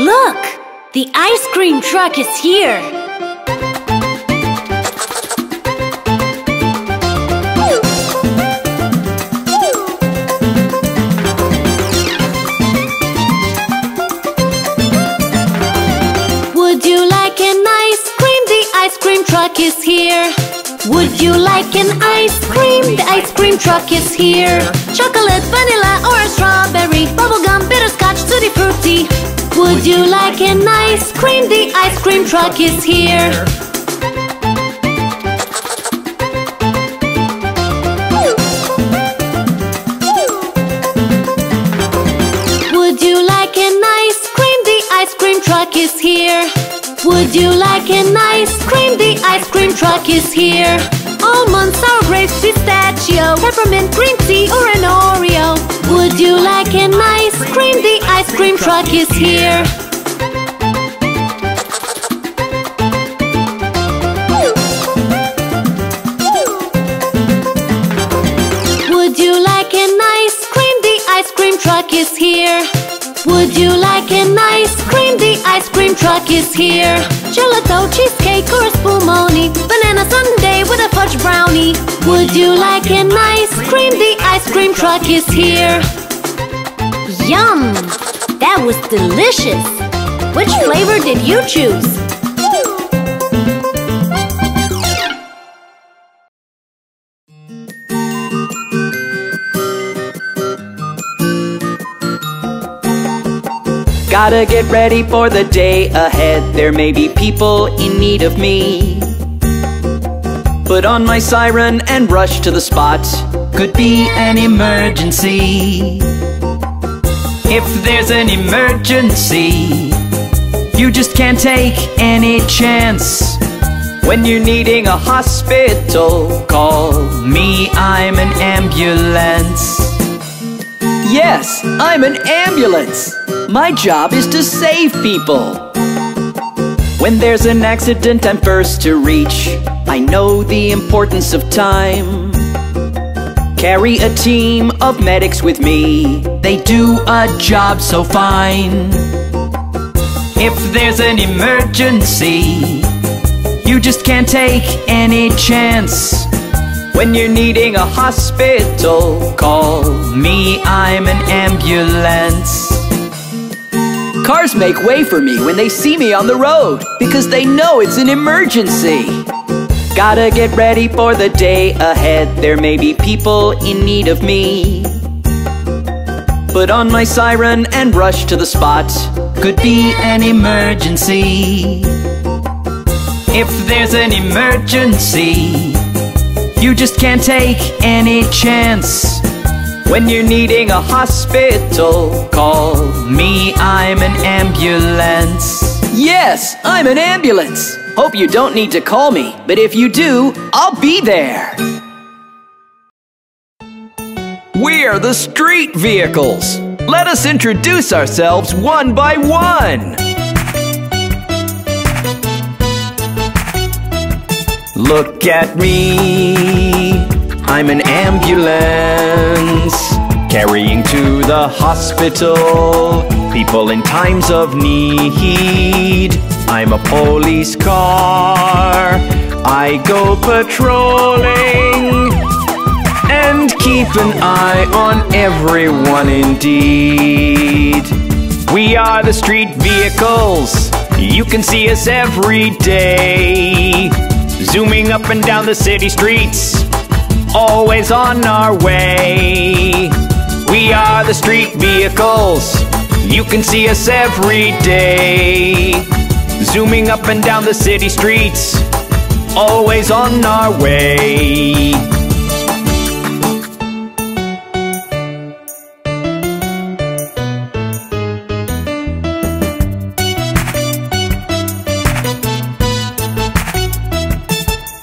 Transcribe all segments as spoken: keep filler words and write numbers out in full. Look! The ice cream truck is here! Would you like an ice cream? The ice cream truck is here! Would you like an ice cream? The ice cream truck is here! Chocolate, vanilla, or a strawberry, bubblegum, bitterscotch, tutti frutti. Would you like an ice cream? The ice cream truck is here! Would you like an ice cream? The ice cream truck is here! Would you like an ice cream? The ice cream truck is here! Almonds, sour grapes, pistachio, peppermint, green tea, or an Oreo. Would you like an ice cream? The ice cream truck is here! Would you like an ice cream? The ice cream truck is here! Would you like an ice cream? The ice cream truck is here! Gelato, cheesecake, or a spumoni, banana sundae with a fudge brownie. Would you like an ice cream? The ice cream truck is here! Yum! That was delicious! Which flavor did you choose? Gotta get ready for the day ahead. There may be people in need of me. Put on my siren and rush to the spot. Could be an emergency. If there's an emergency, you just can't take any chance. When you're needing a hospital, call me, I'm an ambulance. Yes, I'm an ambulance! My job is to save people. When there's an accident, I'm first to reach. I know the importance of time. Carry a team of medics with me. They do a job so fine. If there's an emergency, you just can't take any chance. When you're needing a hospital, call me, I'm an ambulance. Cars make way for me when they see me on the road, because they know it's an emergency. Gotta get ready for the day ahead. There may be people in need of me. Put on my siren and rush to the spot. Could be an emergency. If there's an emergency, you just can't take any chance. When you're needing a hospital, call me, I'm an ambulance. Yes, I'm an ambulance. Hope you don't need to call me, but if you do, I'll be there. We're the street vehicles. Let us introduce ourselves one by one. Look at me. I'm an ambulance, carrying to the hospital people in times of need. I'm a police car, I go patrolling and keep an eye on everyone indeed. We are the street vehicles, you can see us every day, zooming up and down the city streets, always on our way. We are the street vehicles, you can see us every day, zooming up and down the city streets, always on our way.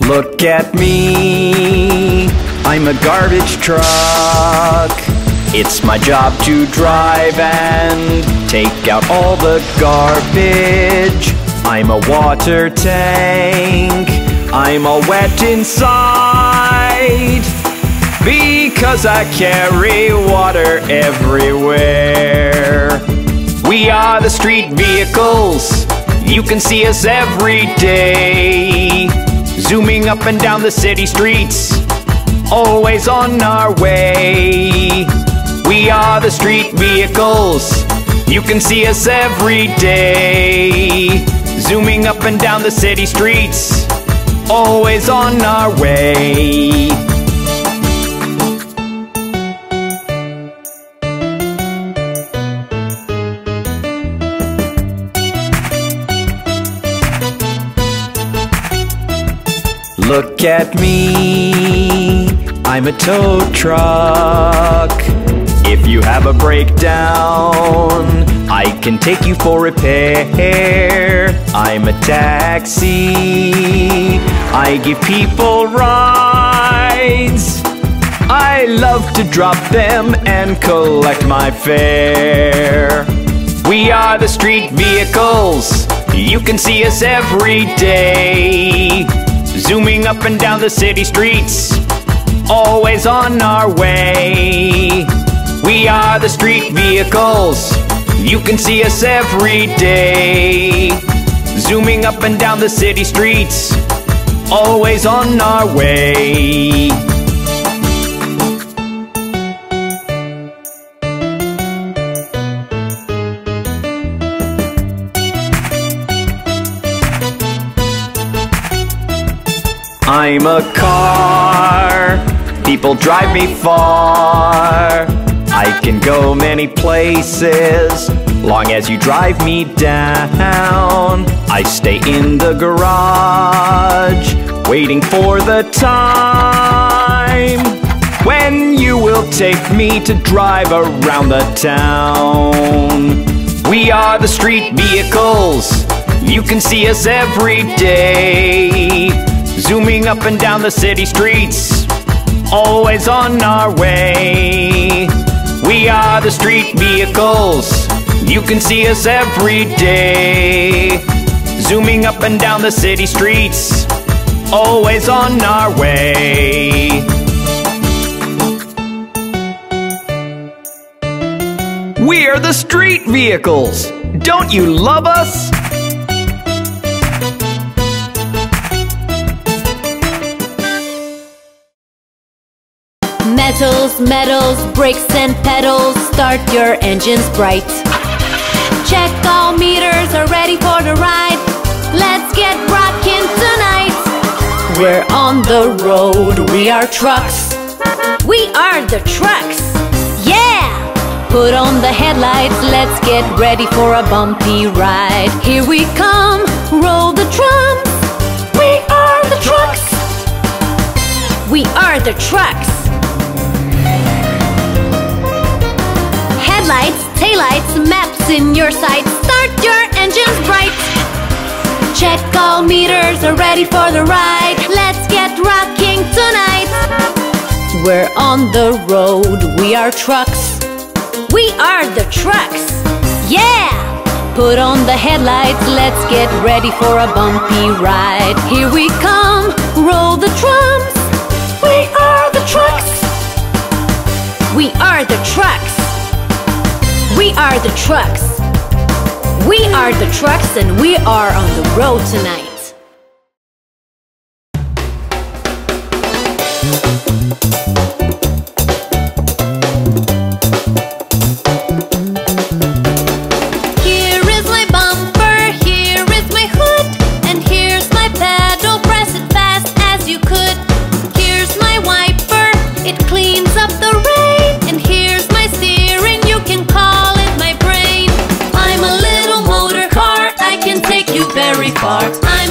Look at me, I'm a garbage truck. It's my job to drive and take out all the garbage. I'm a water tank, I'm all wet inside, because I carry water everywhere. We are the street vehicles. You can see us every day, zooming up and down the city streets, always on our way. We are the street vehicles. You can see us every day, zooming up and down the city streets, always on our way. Look at me, I'm a tow truck. If you have a breakdown, I can take you for repair. I'm a taxi, I give people rides. I love to drop them and collect my fare. We are the street vehicles. You can see us every day, zooming up and down the city streets, always on our way. We are the street vehicles. You can see us every day, zooming up and down the city streets, always on our way. I'm a car, people drive me far. I can go many places, long as you drive me down. I stay in the garage, waiting for the time when you will take me to drive around the town. We are the street vehicles. You can see us every day, zooming up and down the city streets, always on our way. We are the street vehicles. You can see us every day, zooming up and down the city streets, always on our way. We are the street vehicles. Don't you love us? Metals, metals, brakes and pedals, start your engines bright. Check all meters are ready for the ride. Let's get rockin' tonight. We're on the road, we are trucks. We are the trucks, yeah! Put on the headlights, let's get ready for a bumpy ride. Here we come, roll the drums. We are the trucks. We are the trucks. Headlights, taillights, maps in your sight. Start your engines bright. Check all meters are ready for the ride. Let's get rocking tonight. We're on the road, we are trucks. We are the trucks, yeah! Put on the headlights, let's get ready for a bumpy ride. Here we come, roll the drums. We are the trucks. We are the trucks. We are the trucks. We are the trucks and we are on the road tonight. Here is my bumper, here is my hood, and here's my pedal, press it fast as you could. Here's my wiper, it cleans up the rain, and here's my steering, you can call very far. I'm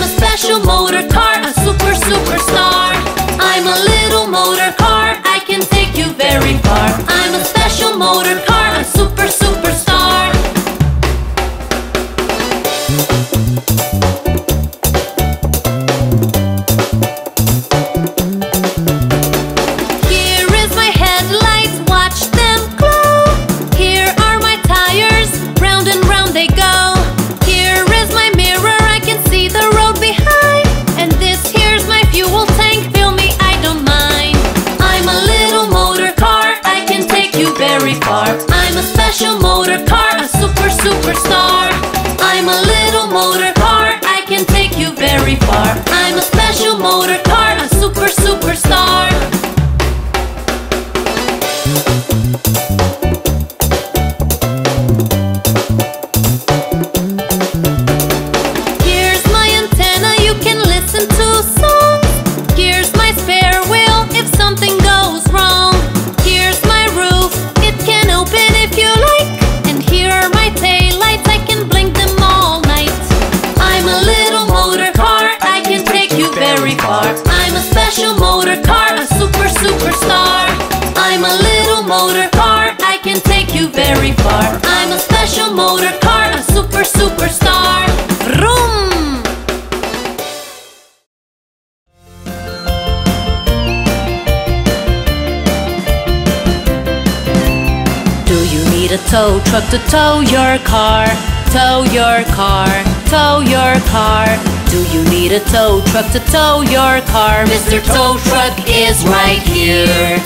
tow truck to tow your car, tow your car, tow your car. Do you need a tow truck to tow your car? Mister Tow Truck is right here.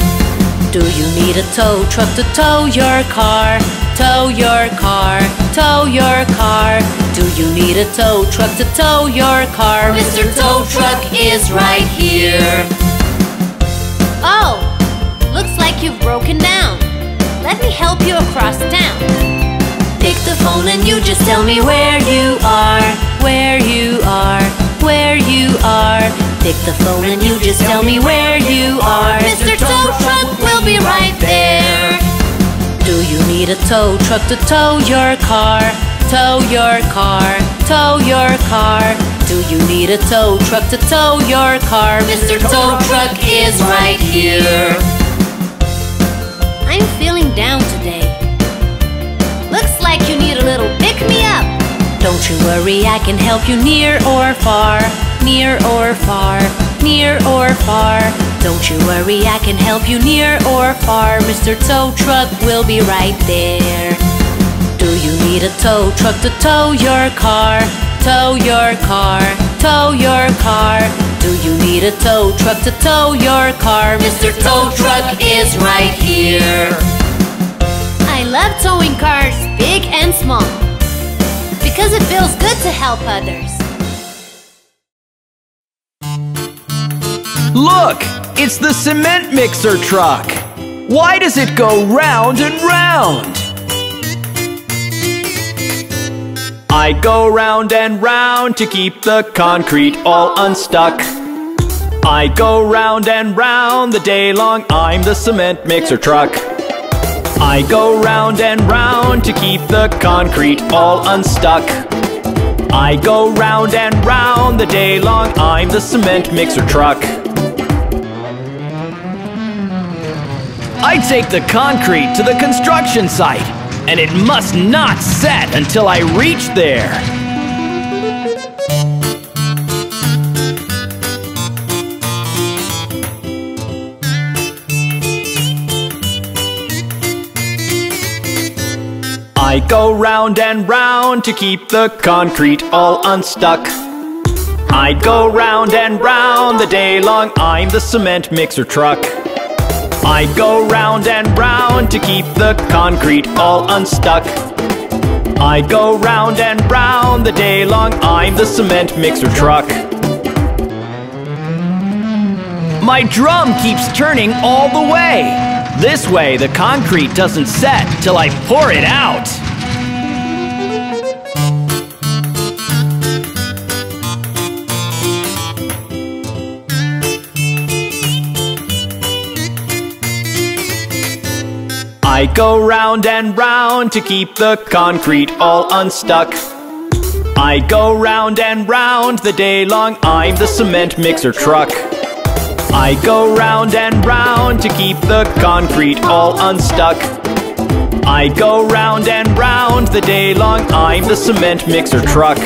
Do you need a tow truck to tow your car, tow your car, tow your car? Do you need a tow truck to tow your car? Mister Tow Truck is right here. Oh, looks like you've broken down. Let me help you across town. Pick the phone and you just tell me where you are, where you are, where you are. Pick the phone and you just tell me where you are. Mister Tow Truck will be right there. Do you need a tow truck to tow your car, tow your car, tow your car? Do you need a tow truck to tow your car? Mister Tow Truck is right here. I'm feeling down today. Looks like you need a little pick-me-up. Don't you worry, I can help you near or far, near or far, near or far. Don't you worry, I can help you near or far. Mister Tow Truck will be right there. Do you need a tow truck to tow your car, tow your car, tow your car? Do you need a tow truck to tow your car? Mister Tow Truck is right here. I love towing cars, big and small, because it feels good to help others. Look! It's the cement mixer truck! Why does it go round and round? I go round and round to keep the concrete all unstuck. I go round and round the day long, I'm the cement mixer truck. I go round and round to keep the concrete all unstuck. I go round and round the day long, I'm the cement mixer truck. I take the concrete to the construction site, and it must not set until I reach there. I go round and round to keep the concrete all unstuck. I go round and round the day long, I'm the cement mixer truck. I go round and round to keep the concrete all unstuck. I go round and round the day long, I'm the cement mixer truck. My drum keeps turning all the way. This way the concrete doesn't set till I pour it out. I go round and round to keep the concrete all unstuck. I go round and round the day long, I'm the cement mixer truck. I go round and round to keep the concrete all unstuck. I go round and round the day long, I'm the cement mixer truck.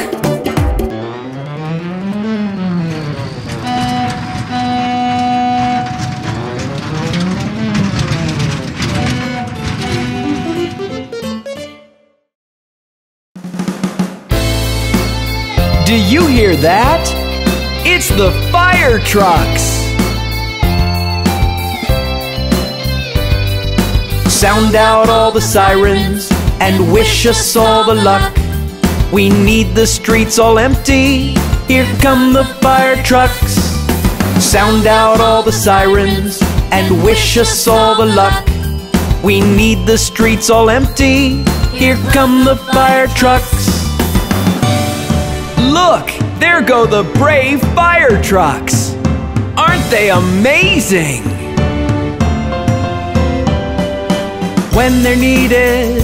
Do you hear that? It's the fire trucks! Sound out all the sirens and wish us all the luck. We need the streets all empty, here come the fire trucks. Sound out all the sirens and wish us all the luck. We need the streets all empty, here come the fire trucks. Look, there go the brave fire trucks! Aren't they amazing? When they're needed,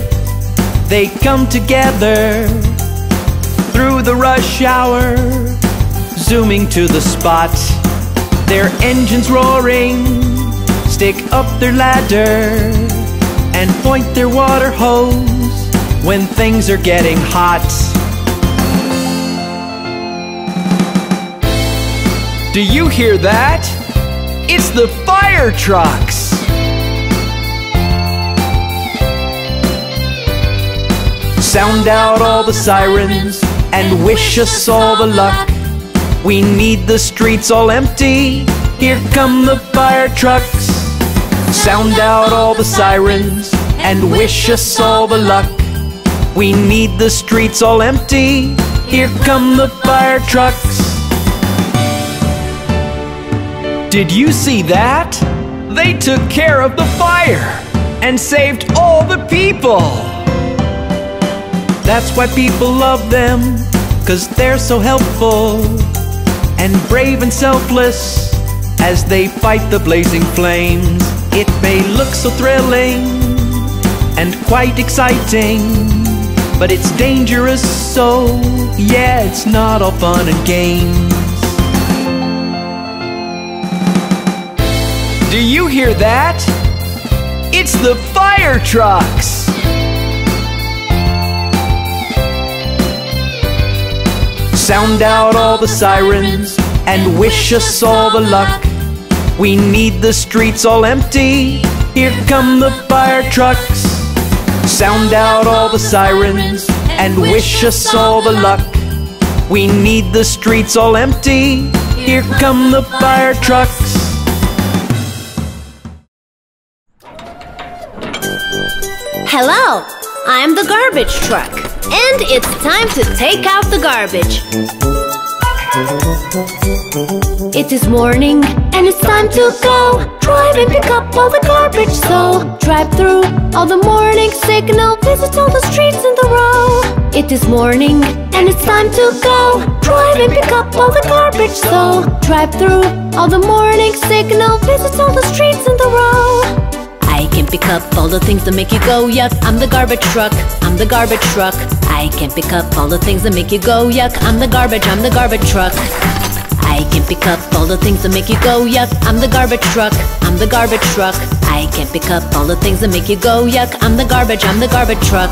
they come together. Through the rush hour, zooming to the spot. Their engines roaring, stick up their ladder, and point their water hose when things are getting hot. Do you hear that? It's the fire trucks! Sound out all the sirens and wish us all the luck. We need the streets all empty, here come the fire trucks. Sound out all the sirens and wish us all the luck. We need the streets all empty, here come the fire trucks. Did you see that? They took care of the fire and saved all the people. That's why people love them, 'cause they're so helpful and brave and selfless as they fight the blazing flames. It may look so thrilling and quite exciting, but it's dangerous, so yeah, it's not all fun and games. Do you hear that? It's the fire trucks! Sound out all the sirens and wish us all the luck. We need the streets all empty, here come the fire trucks. Sound out all the sirens and wish us all the luck. We need the streets all empty, here come the fire trucks. Hello, I'm the garbage truck, and it's time to take out the garbage. It is morning, and it's time to go. Drive and pick up all the garbage, so drive through all the morning signal. Visit all the streets in the row. It is morning, and it's time to go. Drive and pick up all the garbage, so drive through all the morning signal. Visit all the streets in the row. I can pick up all the things that make you go, yuck. I'm the garbage truck, I'm the garbage truck. I can pick up all the things that make you go, yuck. I'm the garbage, I'm the garbage truck. I can pick up all the things that make you go, yuck. I'm the garbage truck, I'm the garbage truck. I can pick up all the things that make you go, yuck. I'm the garbage, I'm the garbage truck.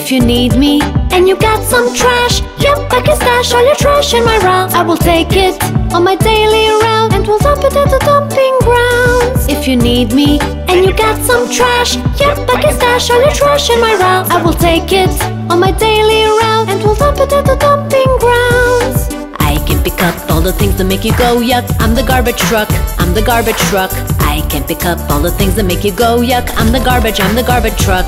If you need me and you got some trash, yep, I can stash all your trash in my round. I will take it on my daily round and we'll dump it at the dumping grounds. If you need me and you got some trash, yep, I can stash all your trash in my round. I will take it on my daily round and we'll dump it at the dumping grounds. I can pick up all the things that make you go, yuck. I'm the garbage truck, I'm the garbage truck. I can pick up all the things that make you go, yuck. I'm the garbage, I'm the garbage truck.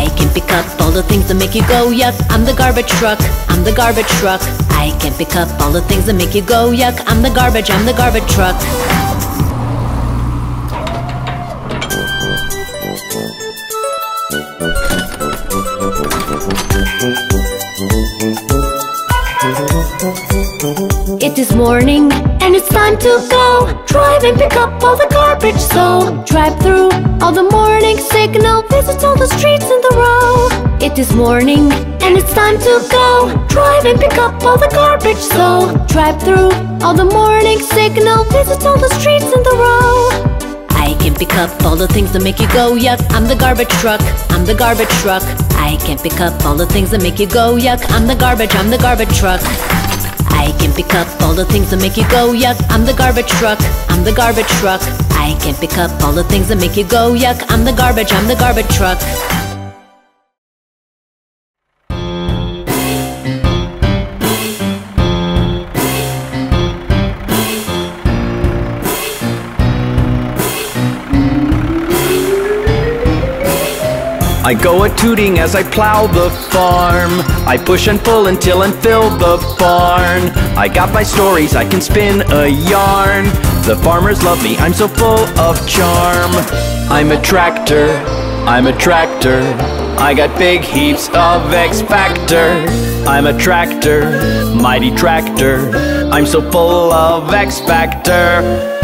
I can pick up all the things that make you go, yuck. I'm the garbage truck, I'm the garbage truck. I can pick up all the things that make you go, yuck. I'm the garbage, I'm the garbage truck. It is morning and it's time to go. Drive and pick up all the garbage, so drive through all the morning signal. Visit all the streets in the row. It is morning and it's time to go. Drive and pick up all the garbage, so drive through all the morning signal. Visit all the streets in the row. I can pick up all the things that make you go, yuck. I'm the garbage truck, I'm the garbage truck. I can pick up all the things that make you go, yuck. I'm the garbage, I'm the garbage truck. I can pick up all the things that make you go, yuck. I'm the garbage truck, I'm the garbage truck. I can pick up all the things that make you go, yuck. I'm the garbage, I'm the garbage truck. I go a-tooting as I plow the farm. I push and pull until and fill the barn. I got my stories, I can spin a yarn. The farmers love me, I'm so full of charm. I'm a tractor, I'm a tractor. I got big heaps of X-Factor. I'm a tractor, mighty tractor. I'm so full of X-Factor.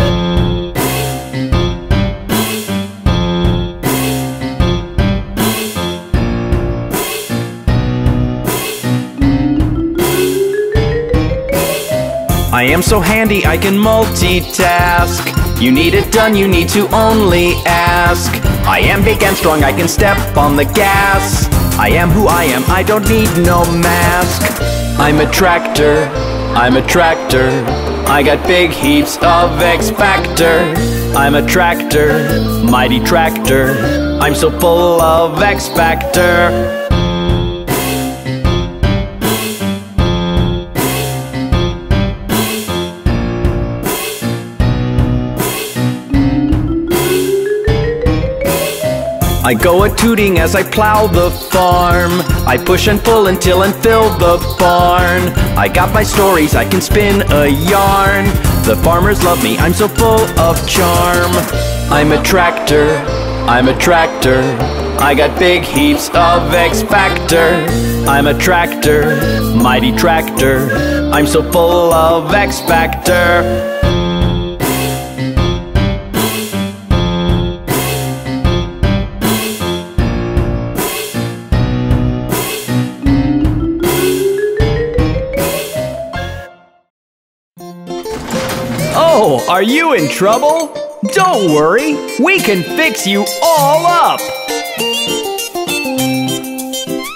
I am so handy, I can multitask. You need it done, you need to only ask. I am big and strong, I can step on the gas. I am who I am, I don't need no mask. I'm a tractor, I'm a tractor, I got big heaps of X-Factor. I'm a tractor, mighty tractor, I'm so full of X-Factor. I go a-tooting as I plow the farm. I push and pull until and fill the barn. I got my stories, I can spin a yarn. The farmers love me, I'm so full of charm. I'm a tractor, I'm a tractor, I got big heaps of X-Factor. I'm a tractor, mighty tractor, I'm so full of X-Factor. Oh, are you in trouble? Don't worry, we can fix you all up!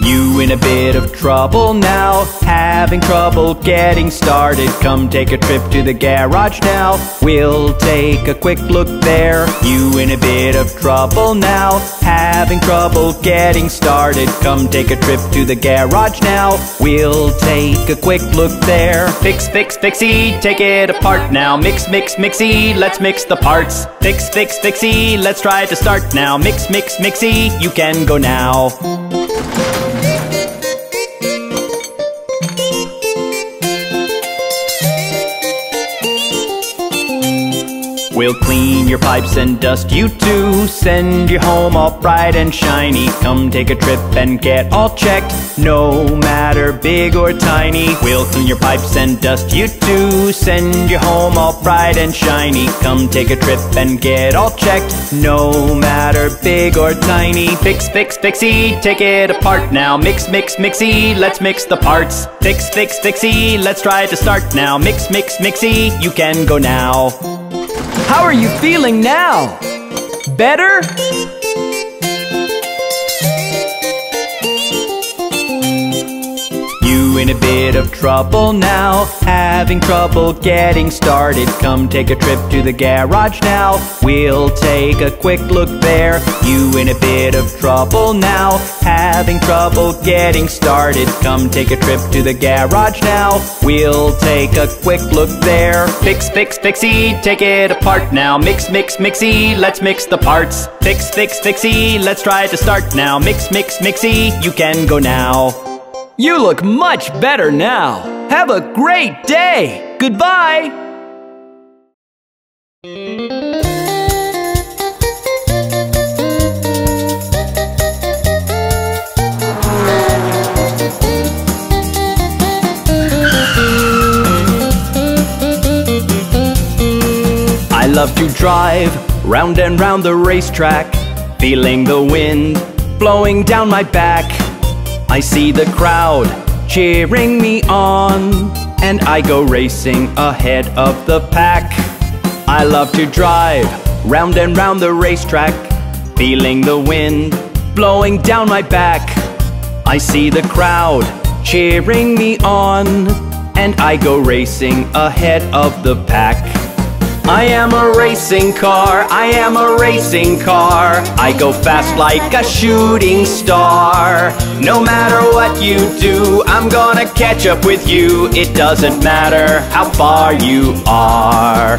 You in a bit of trouble now, having trouble getting started. Come take a trip to the garage now, we'll take a quick look there. You in a bit of trouble now, having trouble getting started. Come take a trip to the garage now, we'll take a quick look there. Fix, fix, fixy, take it apart now. Mix, mix, mixy, let's mix the parts. Fix, fix, fixy, let's try to start now. Mix, mix, mixy, you can go now. We'll clean your pipes and dust you too, send you home all bright and shiny. Come take a trip and get all checked, no matter big or tiny. We'll clean your pipes and dust you too, send you home all bright and shiny. Come take a trip and get all checked, no matter big or tiny. Fix, fix, fixy, take it apart now. Mix, mix, mixy, let's mix the parts. Fix, fix, fixy, let's try to start now. Mix, mix, mixy, you can go now. How are you feeling now? Better? You in a bit of trouble now, having trouble getting started. Come take a trip to the garage now, we'll take a quick look there. You in a bit of trouble now, having trouble getting started. Come take a trip to the garage now, we'll take a quick look there. Fix, fix, fixy, take it apart now. Mix, mix, mixy, let's mix the parts. Fix, fix, fixy, let's try to start now. Mix, mix, mixy, you can go now. You look much better now. Have a great day. Goodbye. I love to drive round and round the racetrack, feeling the wind blowing down my back. I see the crowd cheering me on, and I go racing ahead of the pack. I love to drive round and round the racetrack, feeling the wind blowing down my back. I see the crowd cheering me on, and I go racing ahead of the pack. I am a racing car, I am a racing car, I go fast like a shooting star. No matter what you do, I'm gonna catch up with you. It doesn't matter how far you are.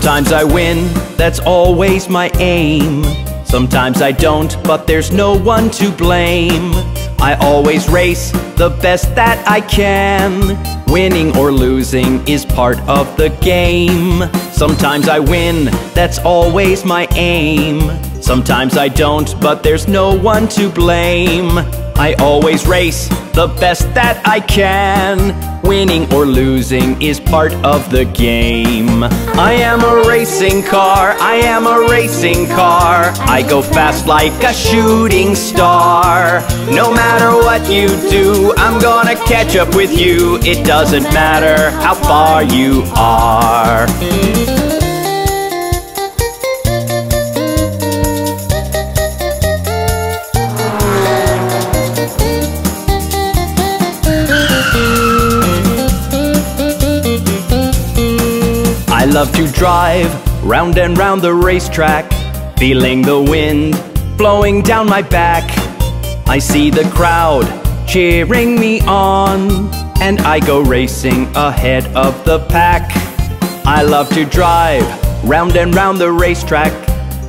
Sometimes I win, that's always my aim. Sometimes I don't, but there's no one to blame. I always race the best that I can. Winning or losing is part of the game. Sometimes I win, that's always my aim. Sometimes I don't, but there's no one to blame. I always race the best that I can. Winning or losing is part of the game. I am a racing car, I am a racing car. I go fast like a shooting star. No matter what you do, I'm gonna catch up with you. It doesn't matter how far you are. I love to drive round and round the racetrack, feeling the wind blowing down my back. I see the crowd cheering me on, and I go racing ahead of the pack. I love to drive round and round the racetrack,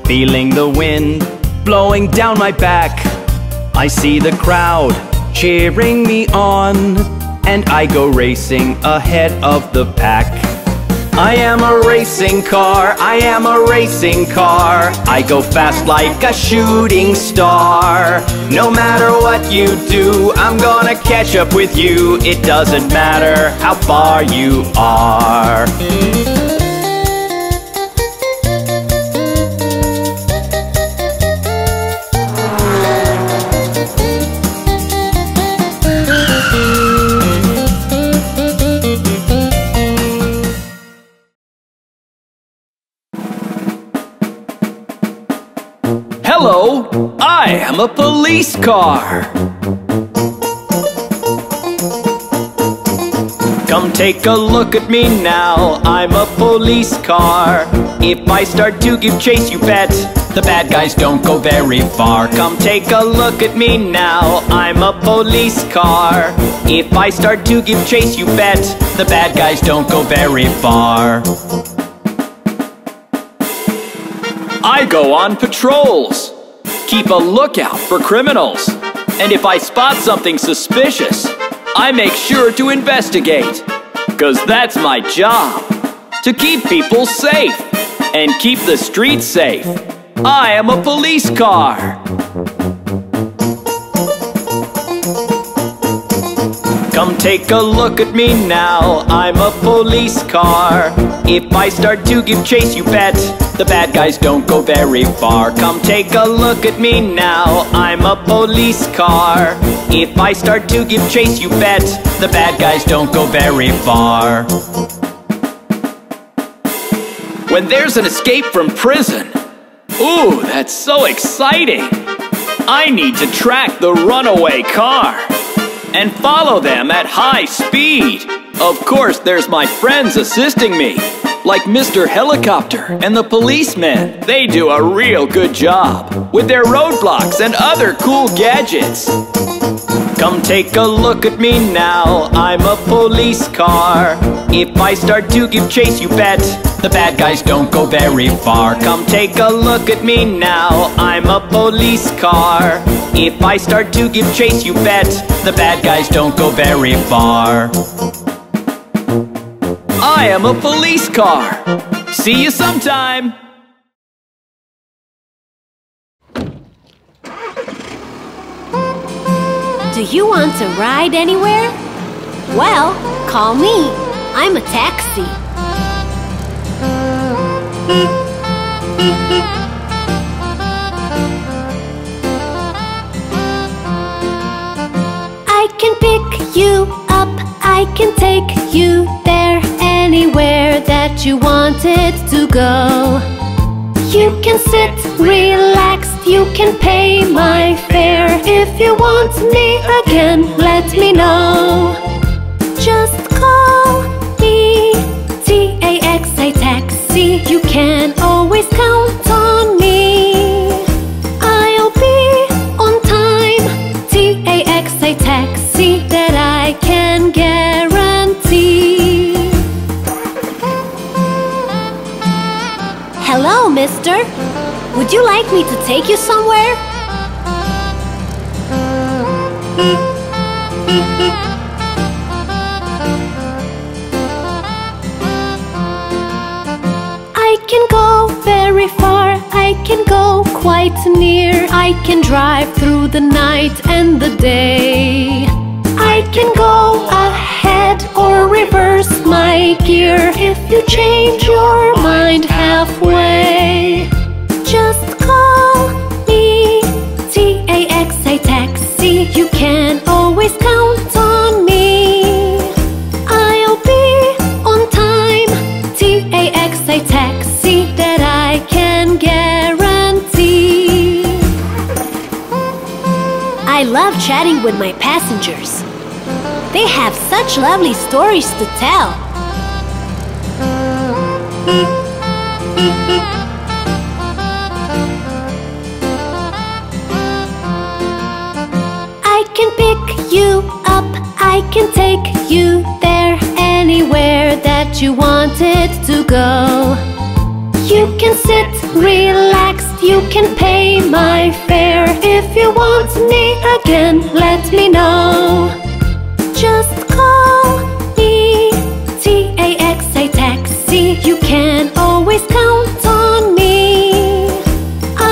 feeling the wind blowing down my back. I see the crowd cheering me on, and I go racing ahead of the pack. I am a racing car, I am a racing car. I go fast like a shooting star. No matter what you do, I'm gonna catch up with you. It doesn't matter how far you are. Hello, I am a police car. Come take a look at me now, I'm a police car. If I start to give chase, you bet the bad guys don't go very far. Come take a look at me now, I'm a police car. If I start to give chase, you bet the bad guys don't go very far. I go on patrols, keep a lookout for criminals, and if I spot something suspicious, I make sure to investigate, 'cause that's my job, to keep people safe and keep the streets safe. I am a police car. Come take a look at me now, I'm a police car. If I start to give chase, you bet the bad guys don't go very far. Come take a look at me now, I'm a police car. If I start to give chase, you bet the bad guys don't go very far. When there's an escape from prison, ooh, that's so exciting! I need to track the runaway car and follow them at high speed. Of course, there's my friends assisting me, like Mister Helicopter and the policemen. They do a real good job with their roadblocks and other cool gadgets. Come take a look at me now, I'm a police car. If I start to give chase, you bet the bad guys don't go very far. Come take a look at me now, I'm a police car. If I start to give chase, you bet the bad guys don't go very far. I am a police car. See you sometime. Do you want to ride anywhere? Well, call me. I'm a taxi. I can pick you up, I can take you there, anywhere that you wanted to go. You can sit relaxed, you can pay my fare. If you want me again, let me know. Just call me T A X I Taxi. You can always count on me. I'll be on time, T A X I Taxi, that I can guarantee. Hello, mister. Would you like me to take you somewhere? I can go very far, I I can go quite near. I can drive through the night and the day. I can go ahead or reverse my gear if you change your mind halfway. Just call me T A X I taxi. You can always count on me. I'll be on time, T A X I taxi, that I can guarantee. I love chatting with my passengers. They have such lovely stories to tell. I can pick you up, I can take you there, anywhere that you wanted to go. You can sit relaxed, you can pay my fare. If you want me again, let me know. Just call me T A X I taxi. You can always count on me.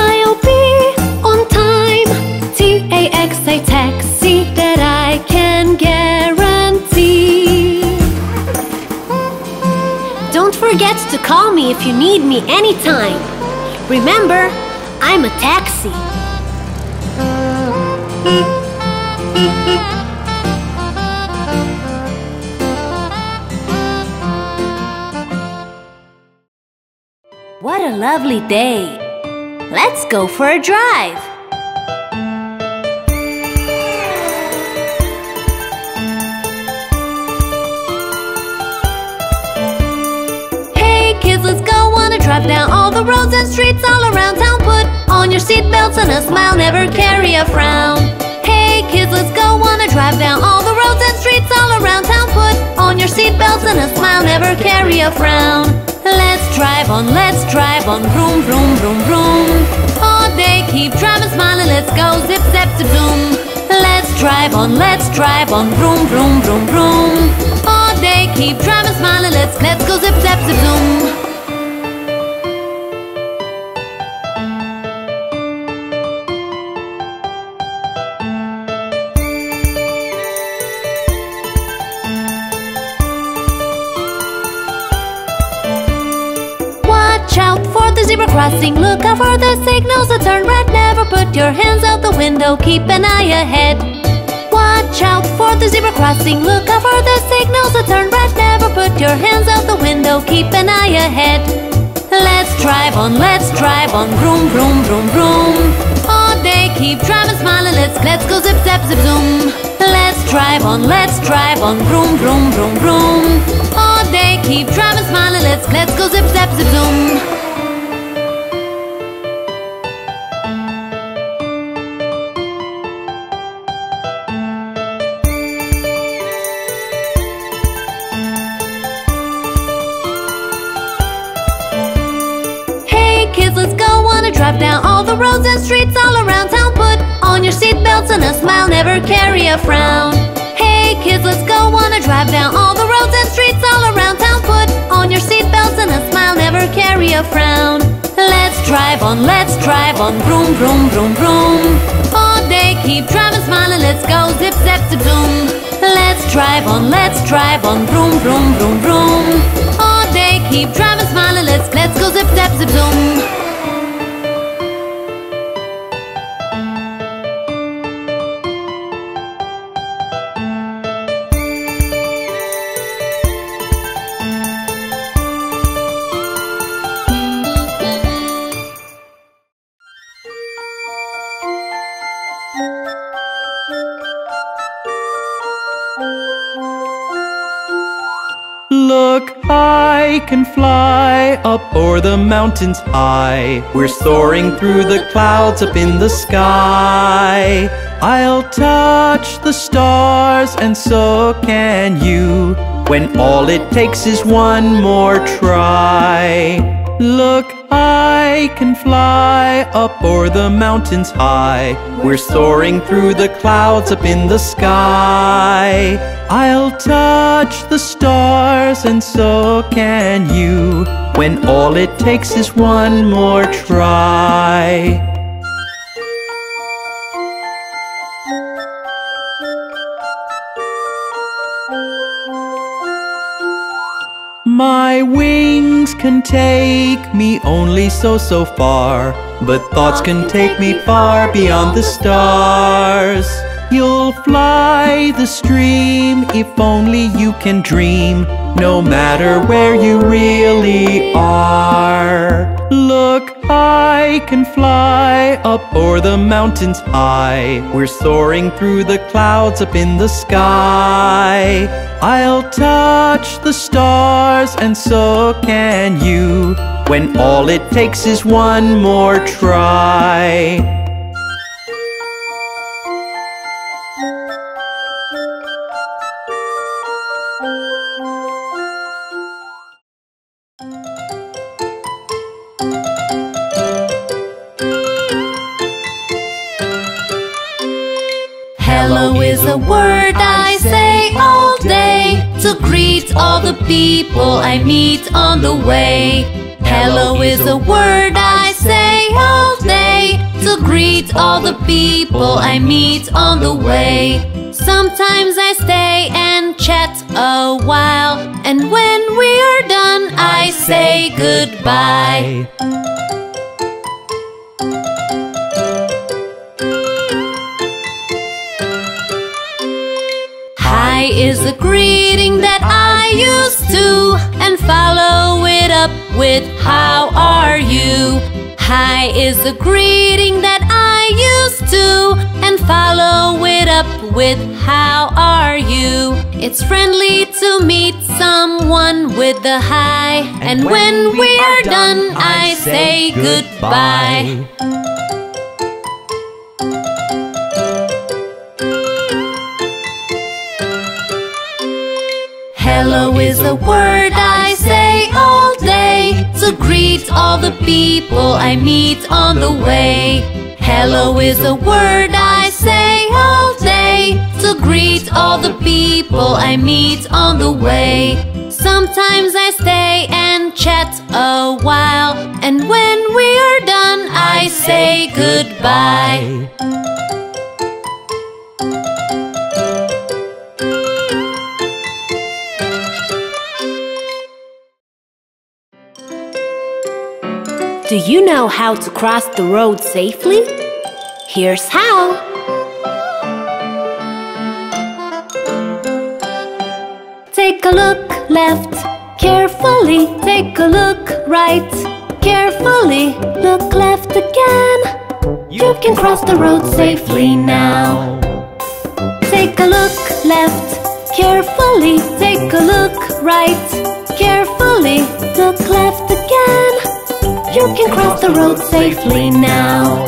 I'll be on time, T A X I taxi, that I can guarantee. Don't forget to call me if you need me anytime. Remember, I'm a taxi. What a lovely day! Let's go for a drive! Hey kids, let's go on a drive down all the roads and streets all around town. Put on your seatbelts and a smile, never carry a frown. Hey kids, let's go on a drive down all the roads and streets all around town. Put on your seatbelts and a smile, never carry a frown. Let's drive on, let's drive on, vroom, vroom, vroom, vroom. All day keep driving, smiling, let's go, zip, zap, to boom. Let's drive on, let's drive on, vroom, vroom, vroom, vroom. All day keep driving, smiling, let's, let's go, zip, zap, to boom. Crossing, look out for the signals that turn red. Never put your hands out the window, keep an eye ahead. Watch out for the zebra crossing, look out for the signals that turn red. Never put your hands out the window, keep an eye ahead. Let's drive on, let's drive on, vroom, vroom, vroom, vroom. All day keep driving, smiling, let's, let's go zip, zap, zip, zoom. Let's drive on, let's drive on, vroom, vroom, vroom, vroom. All day keep driving, smiling, let's, let's go zip, zap, zip, zoom. Down all the roads and streets all around town. Put on your seatbelts and a smile, never carry a frown. Hey kids, let's go on a drive down all the roads and streets all around town. Put on your seatbelts and a smile, never carry a frown. Let's drive on, let's drive on, vroom, vroom, vroom, vroom. All day keep driving, smiling, let's go, zip, zap, zip, zoom. Let's drive on, let's drive on, vroom, vroom, vroom, vroom. All day keep driving, smiling, let's, let's go, zip, zap, zip, zoom. Look, I can fly up o'er the mountains high. We're soaring through the clouds up in the sky. I'll touch the stars and so can you, when all it takes is one more try. Look, I can fly up o'er the mountains high. We're soaring through the clouds up in the sky. I'll touch the stars and so can you, when all it takes is one more try. My wings can take me only so, so far, but thoughts can take me far beyond the stars. You'll fly the stream if only you can dream, no matter where you really are. Look, I can fly up o'er the mountains high. We're soaring through the clouds up in the sky. I'll touch the stars and so can you, when all it takes is one more try. Hello is a word I say all day to greet all the people I meet on the way. Hello is a word I say all day to greet all the people I meet on the way. Sometimes I stay and chat a while, and when we are done I say goodbye. Hi is a greeting that I used to, and follow it up with how are you. Hi is a greeting that I used to, and follow it up with how are you. It's friendly to meet someone with the hi, and when we are done I say goodbye. Hello is a word I say all day to greet all the people I meet on the way. Hello is a word I say all day to greet all the people I meet on the way. Sometimes I stay and chat a while, and when we are done I say goodbye. Do you know how to cross the road safely? Here's how! Take a look left, carefully. Take a look right, carefully. Look left again. You can cross the road safely now. Take a look left, carefully. Take a look right, carefully. Look left again. You can cross the road safely now.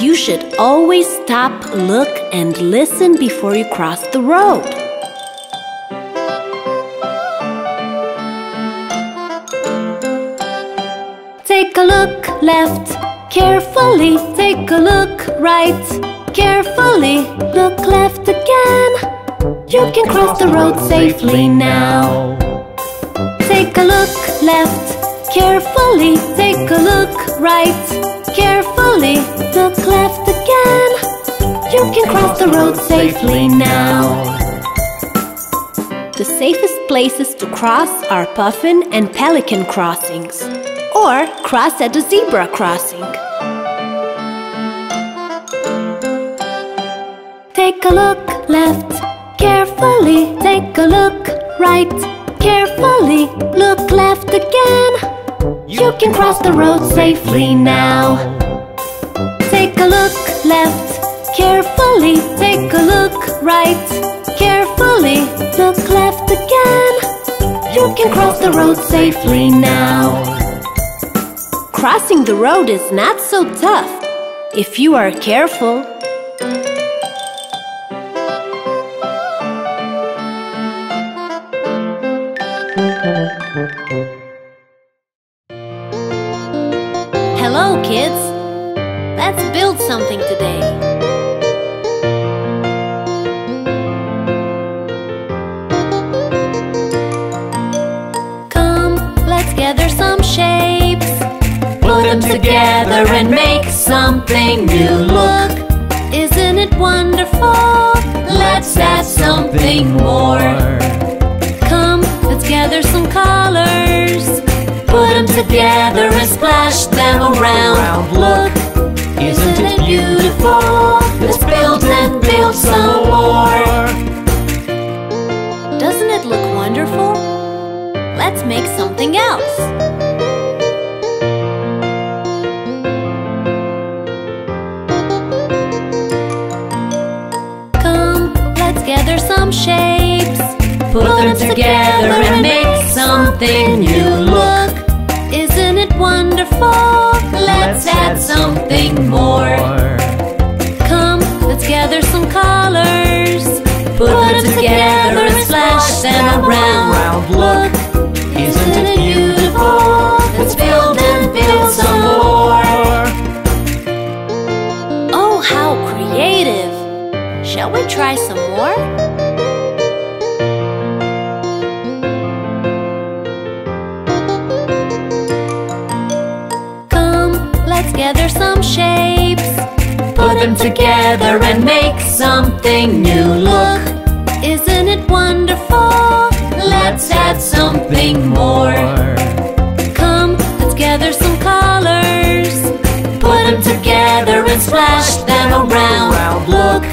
You should always stop, look, and listen before you cross the road. Take a look left, carefully. Take a look right, carefully. Look left again. You can cross the road safely now. Take a look left, carefully. Take a look right, carefully. Look left again. You can cross the road safely now. The safest places to cross are puffin and pelican crossings, or cross at a zebra crossing. Take a look left, carefully. Take a look right, carefully. Look left again. You can cross the road safely now. Take a look left, carefully. Take a look right, carefully. Look left again. You can cross the road safely now. Crossing the road is not so tough if you are careful. Hello, kids! Let's build something today. Come, let's gather some shapes. Put them together and make something new. Look, isn't it wonderful? Let's add something more. Come, let's gather some colors. Put them together and splash them around. Look, isn't it beautiful? Let's build and build some more. Doesn't it look wonderful? Let's make something else. Come, let's gather some shapes. Put them together and make something new. Look, isn't it wonderful? Let's add something more. Come, let's gather some colors. Put them together and splash them around. Look, isn't it beautiful? Let's build and build some more. Oh, how creative! Shall we try some more? Gather some shapes. Put them together and make something new. Look, isn't it wonderful? Let's add something more. Come, let's gather some colors. Put them together and splash them around. Look,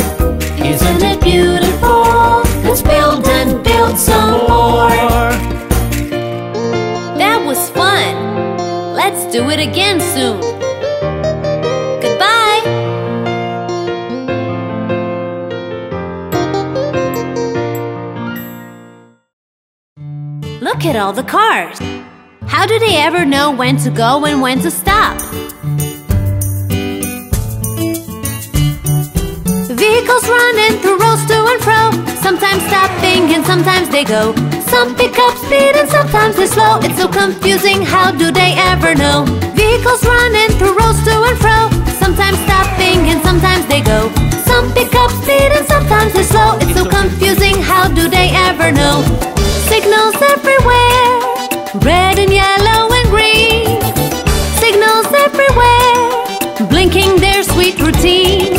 isn't it beautiful? Let's build and build some more. That was fun. Let's do it again soon. Look at all the cars! How do they ever know when to go and when to stop? Vehicles running through roads to and fro, sometimes stopping and sometimes they go. Some pick up speed and sometimes they slow. It's so confusing, how do they ever know? Vehicles running through roads to and fro, sometimes stopping and sometimes they go. Some pick up speed and sometimes they slow. It's so confusing, how do they ever know? Signals everywhere, red and yellow and green. Signals everywhere, blinking their sweet routine.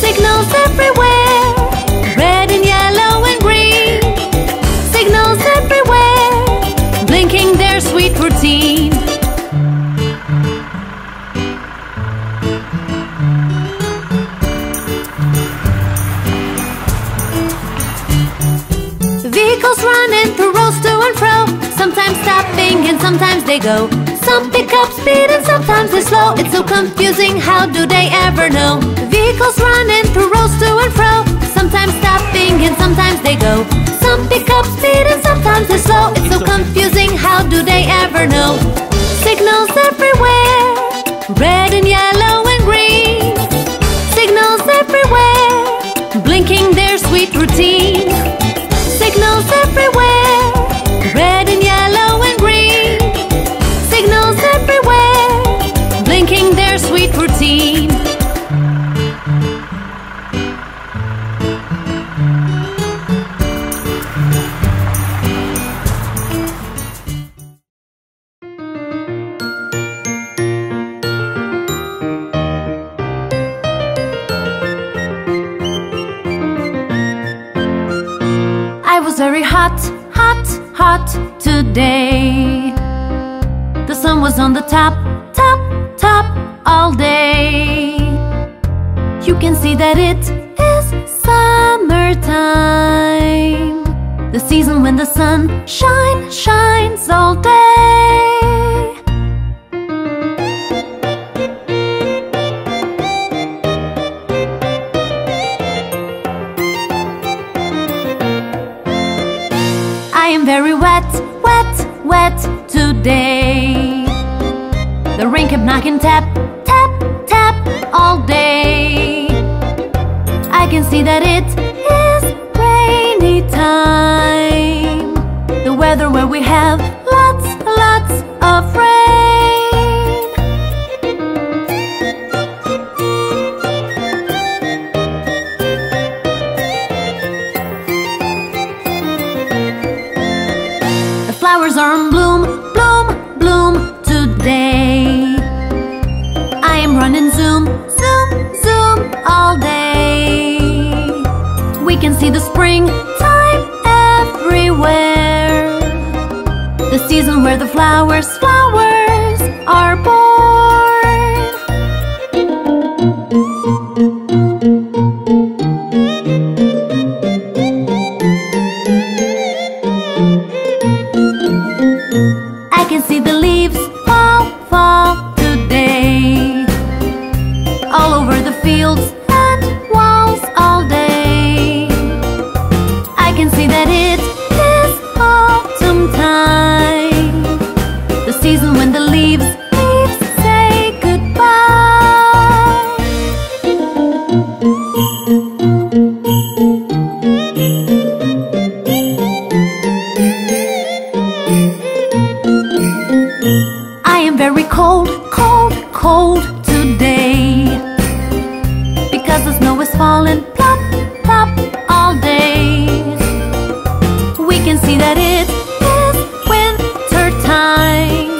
Signals everywhere, red and yellow and green. Signals everywhere, blinking their sweet routine. Vehicles running through roads to and fro, sometimes stopping and sometimes they go. Some pick up speed and sometimes they slow. It's so confusing, how do they ever know? Vehicles running through roads to and fro, sometimes stopping and sometimes they go. Some pick up speed and sometimes they slow. It's so confusing, how do they ever know? Signals everywhere, red and yellow and green. Signals everywhere, blinking their sweet routine. Signals everywhere, red and yellow and green. Signals everywhere, blinking their sweet routine. Very hot, hot, hot today. The sun was on the top, top, top all day. You can see that it is summertime, the season when the sun shine, shines all day. Very wet, wet, wet today. The rain kept knocking tap, tap, tap all day. I can see that it is rainy time, the weather where we have lots, lots of rain. flowers are in bloom, bloom, bloom today. I am running zoom, zoom, zoom all day. We can see the springtime everywhere, the season where the flowers, flowers are born. I can see the leaves fall, fall today, all over the fields and walls all day. I can see that it is autumn time, the season when the leaves, leaves say goodbye. Very cold, cold, cold today, because the snow is falling, plop, plop all day. We can see that it is winter time,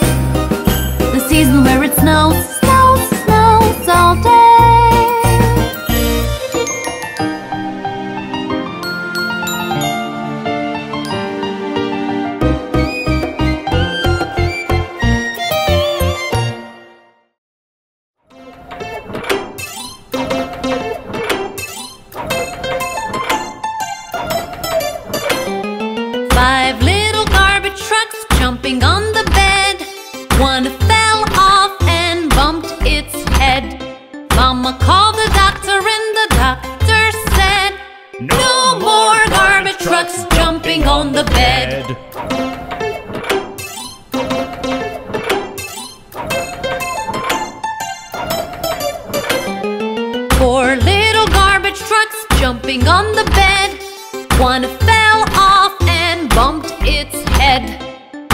the season where it snows, snows, snows all day. Five little garbage trucks jumping on the bed. One fell off and bumped its head. Mama called the doctor and the doctor said, no more garbage trucks jumping on the bed. Four little garbage trucks jumping on the bed. One fell off and bumped its head.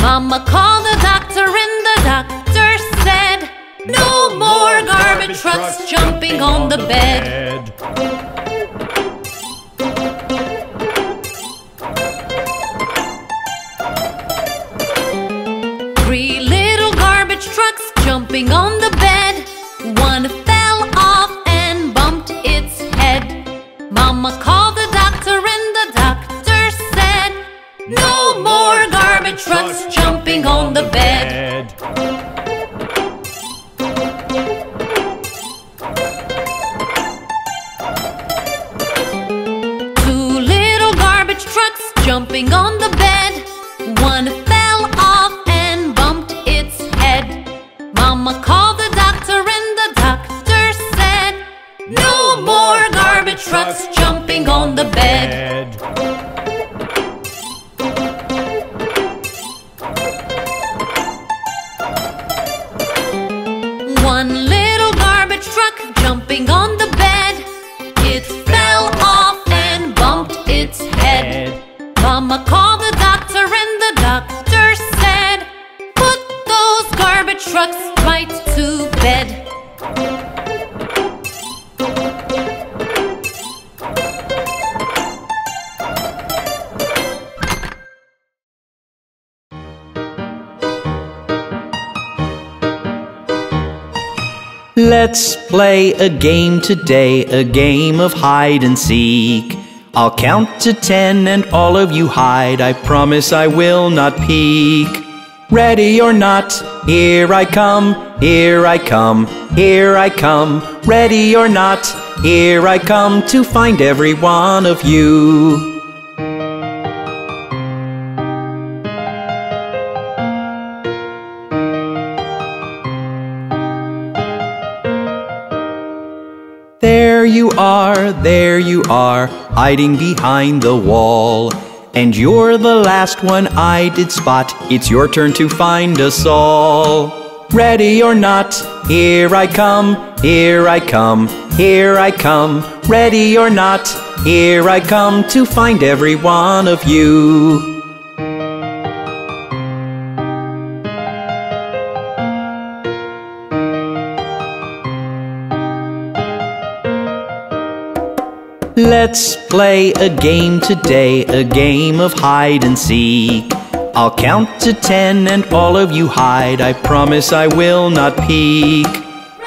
Mama called the doctor and the doctor said, no more garbage trucks jumping on the bed. Three little garbage trucks jumping on the bed. One fell off and bumped its head. Mama called the doctor and no more garbage trucks jumping on the bed. Two little garbage trucks jumping on the bed. One fell off and bumped its head. Mama called the doctor and the doctor said, no more garbage trucks jumping on the bed. One little garbage truck jumping on the bed. It fell off and bumped its head. Mama called the doctor and the doctor said, put those garbage trucks right to bed. Let's play a game today, a game of hide and seek. I'll count to ten and all of you hide, I promise I will not peek. Ready or not, here I come, here I come, here I come. Ready or not, here I come to find every one of you. There you are, there you are, hiding behind the wall. And you're the last one I did spot, it's your turn to find us all. Ready or not, here I come, here I come, here I come. Ready or not, here I come to find every one of you. Let's play a game today, a game of hide and seek. I'll count to ten and all of you hide. I promise I will not peek.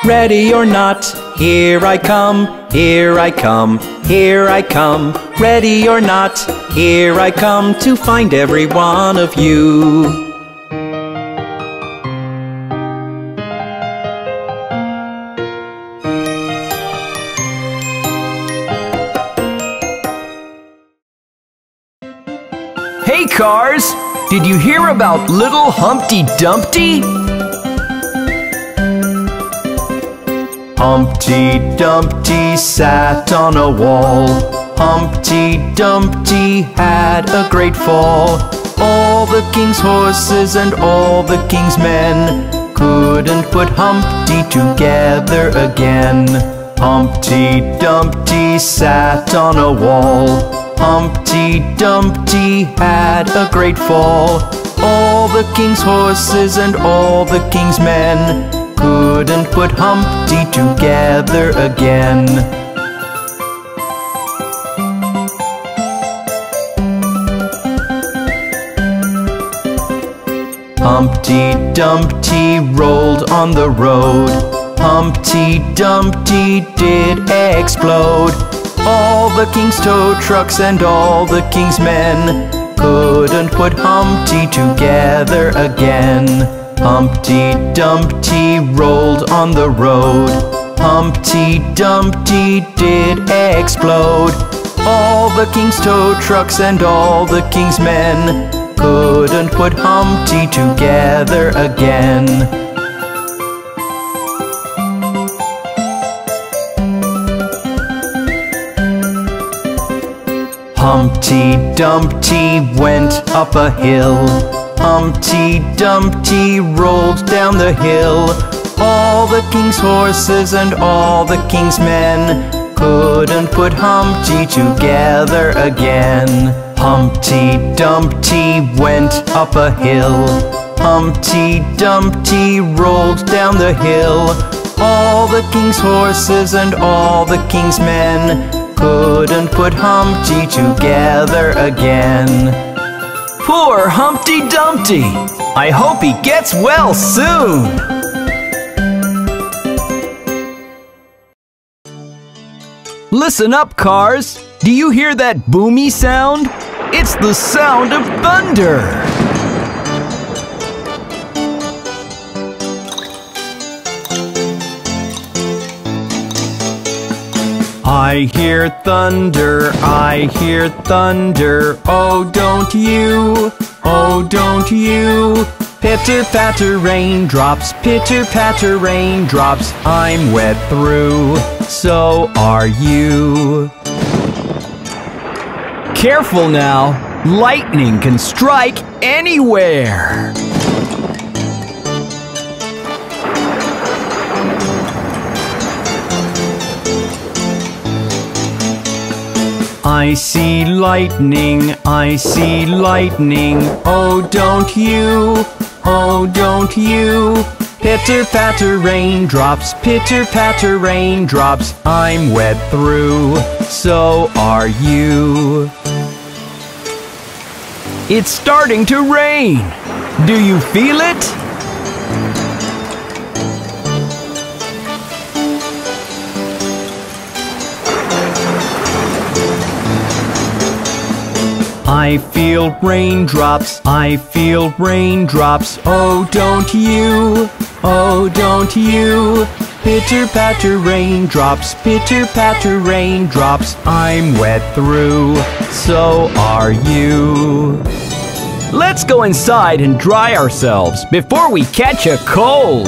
Ready or not, here I come, here I come, here I come. Ready or not, here I come to find every one of you. Hey cars! Did you hear about Little Humpty Dumpty? Humpty Dumpty sat on a wall. Humpty Dumpty had a great fall. All the king's horses and all the king's men couldn't put Humpty together again. Humpty Dumpty sat on a wall. Humpty Dumpty had a great fall. All the king's horses and all the king's men couldn't put Humpty together again. Humpty Dumpty rolled on the road. Humpty Dumpty did explode. All the king's tow trucks and all the king's men couldn't put Humpty together again. Humpty Dumpty rolled on the road. Humpty Dumpty did explode. All the king's tow trucks and all the king's men couldn't put Humpty together again. Humpty Dumpty went up a hill. Humpty Dumpty rolled down the hill. All the king's horses and all the king's men couldn't put Humpty together again. Humpty Dumpty went up a hill. Humpty Dumpty rolled down the hill. All the king's horses and all the king's men couldn't put Humpty together again. Poor Humpty Dumpty! I hope he gets well soon! Listen up, cars! Do you hear that boomy sound? It's the sound of thunder! I hear thunder, I hear thunder, oh don't you, oh don't you. Pitter-patter raindrops, pitter-patter raindrops, I'm wet through, so are you. Careful now, lightning can strike anywhere. I see lightning, I see lightning, oh don't you, oh don't you. Pitter-patter raindrops, pitter-patter raindrops, I'm wet through, so are you. It's starting to rain. Do you feel it? I feel raindrops, I feel raindrops, oh don't you, oh don't you. Pitter-patter raindrops, pitter-patter raindrops, I'm wet through, so are you. Let's go inside and dry ourselves before we catch a cold.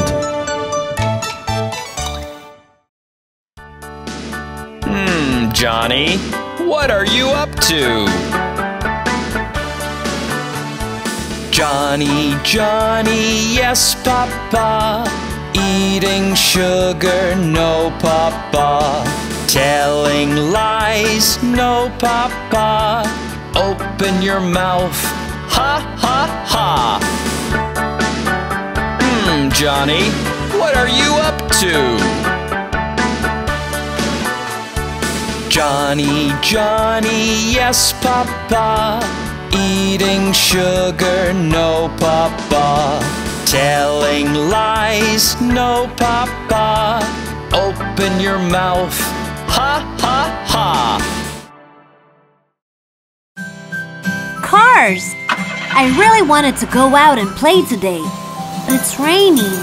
Hmm, Johnny, what are you up to? Johnny, Johnny, yes, Papa. Eating sugar, no, Papa. Telling lies, no, Papa. Open your mouth, ha, ha, ha. Hmm, Johnny, what are you up to? Johnny, Johnny, yes, Papa. eating sugar, no papa. Telling lies, no papa. Open your mouth, ha ha ha. Cars! I really wanted to go out and play today, but it's raining.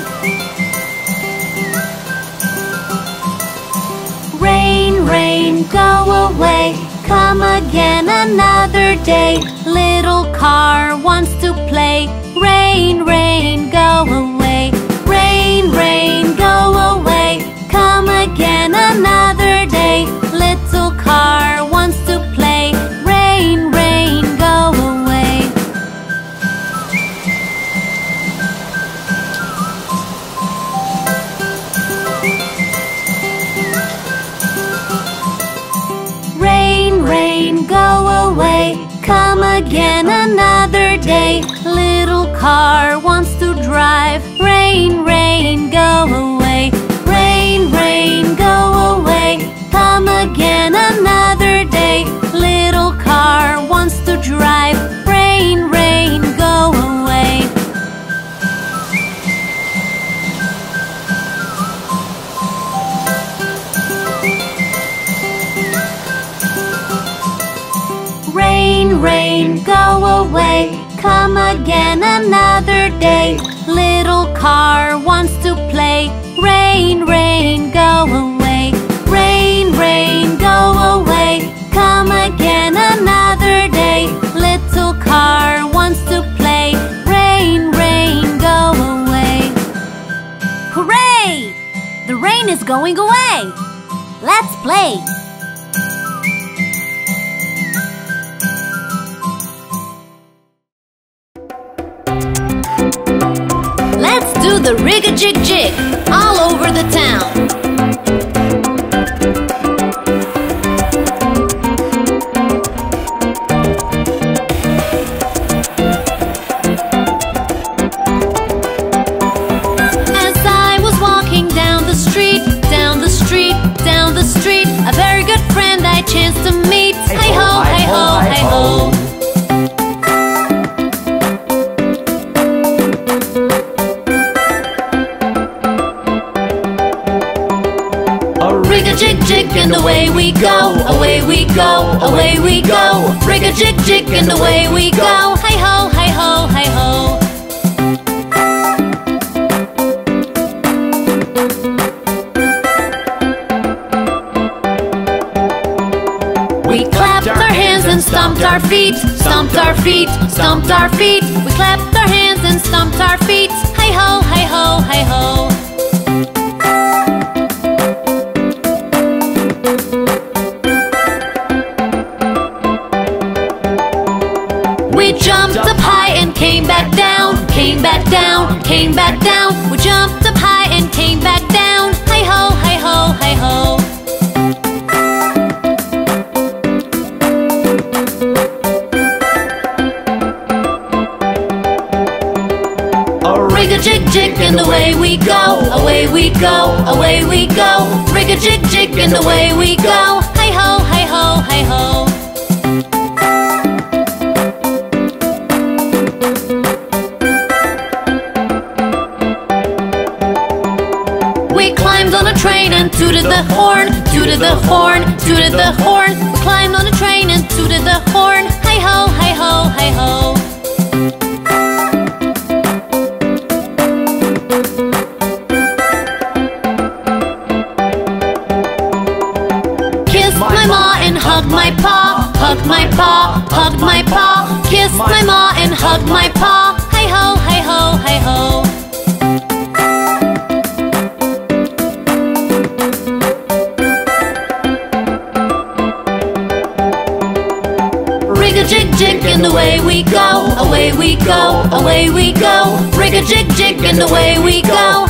Rain, rain, go away, come again another day. Little car wants to play. Rain, rain, go away. Rain, rain, go away, come again another day. Little car wants to play. Rain, rain, go away. Rain, rain, go away, come again another day. Little car wants to drive. Rain, rain, go away. Rain, rain, go away, come again another day. Little car wants to drive. Rain, rain, go away. Rain, rain, go away, come again another day. Little car wants to play. Rain, rain, go away. Rain, rain, go away, come again another day. Little car wants to play. Rain, rain, go away. Hooray! The rain is going away. Let's play. Let's do the rig-a-jig-jig all over the town. As I was walking down the street, down the street, down the street, a very good friend I chanced to meet. Hi-ho, hi-ho, hi-ho. Rig-a-jig-jig and away we go, away we go, away we go. Rig-a-jig-jig and away we go. Hi-ho, hi-ho, hi-ho. We clapped our hands and stomped our feet, stomped our feet, stomped our feet. We clapped our hands and stomped our feet. Hi-ho, hi-ho, hi-ho. Came back down, came back down, came back down. We jumped up high and came back down. Hi-ho, hi-ho, hi-ho. Rig-a-jig-jig and away we go, away we go, away we go. Rig-a-jig-jig and away we go. Hi-ho, hi-ho, hi-ho. Tooted the horn, tooted the horn, tooted the horn. We climbed on a train and tooted the horn. Hi-ho, hi-ho, hi-ho. Kissed my ma and hugged my pa, hugged my pa, hugged my pa. Kissed my ma and hugged my pa. Hi-ho, hi-ho, hi-ho. Rig-a-jig-jig and away we go, away we go, away we go. Rig-a-jig-jig and away we go.